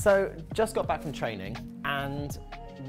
So, just got back from training, and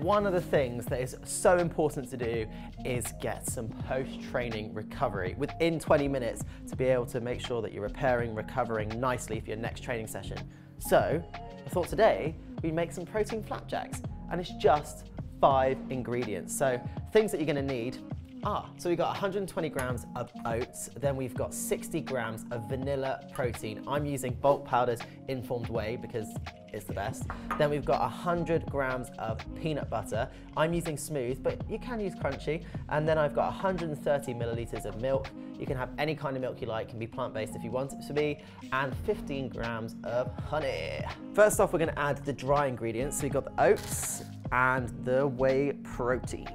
one of the things that is so important to do is get some post-training recovery within 20 minutes to be able to make sure that you're repairing, recovering nicely for your next training session. So, I thought today we'd make some protein flapjacks, and it's just 5 ingredients. So, things that you're gonna need are, so we've got 120 grams of oats, then we've got 60 grams of vanilla protein. I'm using Bulk Powders Informed Whey because it's the best. Then we've got 100 grams of peanut butter. I'm using smooth, but you can use crunchy. And then I've got 130 milliliters of milk. You can have any kind of milk you like, it can be plant-based if you want it to be, and 15 grams of honey. First off, we're gonna add the dry ingredients. So we've got the oats and the whey protein.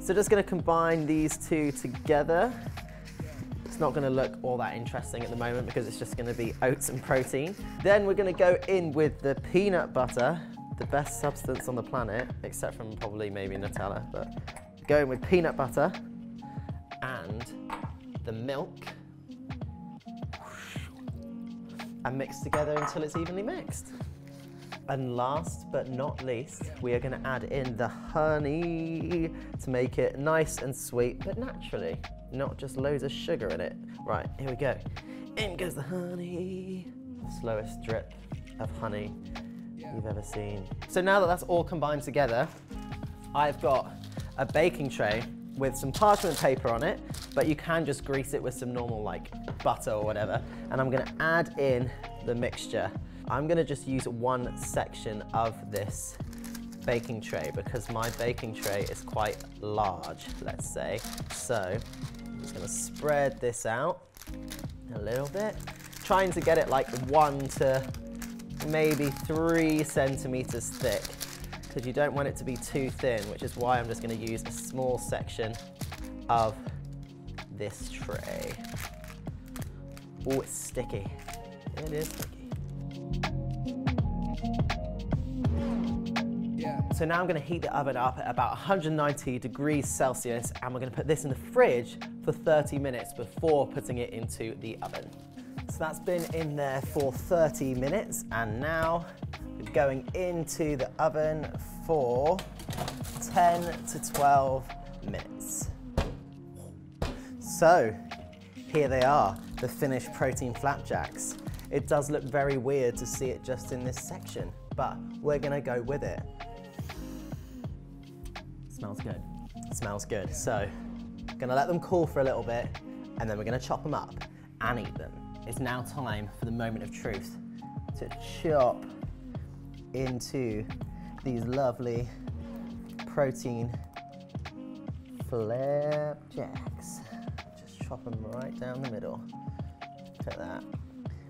So just gonna combine these two together. It's not gonna look all that interesting at the moment because it's just gonna be oats and protein. Then we're gonna go in with the peanut butter, the best substance on the planet, except from probably maybe Nutella, but going with peanut butter and the milk, and mix together until it's evenly mixed. And last but not least, we are going to add in the honey to make it nice and sweet, but naturally, not just loads of sugar in it. Right, here we go. In goes the honey. Slowest drip of honey you've ever seen. So now that that's all combined together, I've got a baking tray with some parchment paper on it, but you can just grease it with some normal like butter or whatever. And I'm going to add in the mixture. I'm gonna just use one section of this baking tray because my baking tray is quite large, let's say. So I'm just gonna spread this out a little bit, trying to get it like 1 to maybe 3 centimeters thick because you don't want it to be too thin, which is why I'm just gonna use a small section of this tray. Oh, it's sticky. It is sticky. So now I'm going to heat the oven up at about 190 degrees Celsius, and we're going to put this in the fridge for 30 minutes before putting it into the oven. So that's been in there for 30 minutes, and now we're going into the oven for 10 to 12 minutes. So here they are, the finished protein flapjacks. It does look very weird to see it just in this section, but we're going to go with it. Smells good. Smells good. So, gonna let them cool for a little bit, and then we're gonna chop them up and eat them. It's now time for the moment of truth to chop into these lovely protein flapjacks. Just chop them right down the middle. Look at that.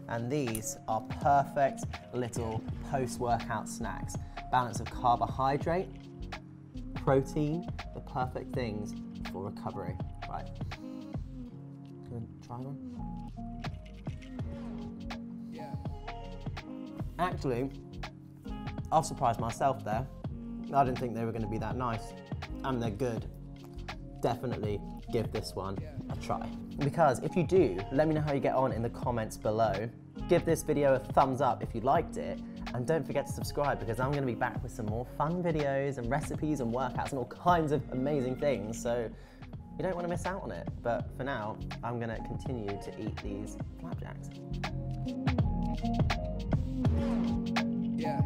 And these are perfect little post-workout snacks. Balance of carbohydrate, protein, the perfect things for recovery. Right, can I try one? Yeah. Actually, I've surprised myself there. I didn't think they were gonna be that nice, and they're good. Definitely give this one a try. Because if you do, let me know how you get on in the comments below. Give this video a thumbs up if you liked it, and don't forget to subscribe because I'm going to be back with some more fun videos and recipes and workouts and all kinds of amazing things, so you don't want to miss out on it. But for now, I'm going to continue to eat these flapjacks. Yeah.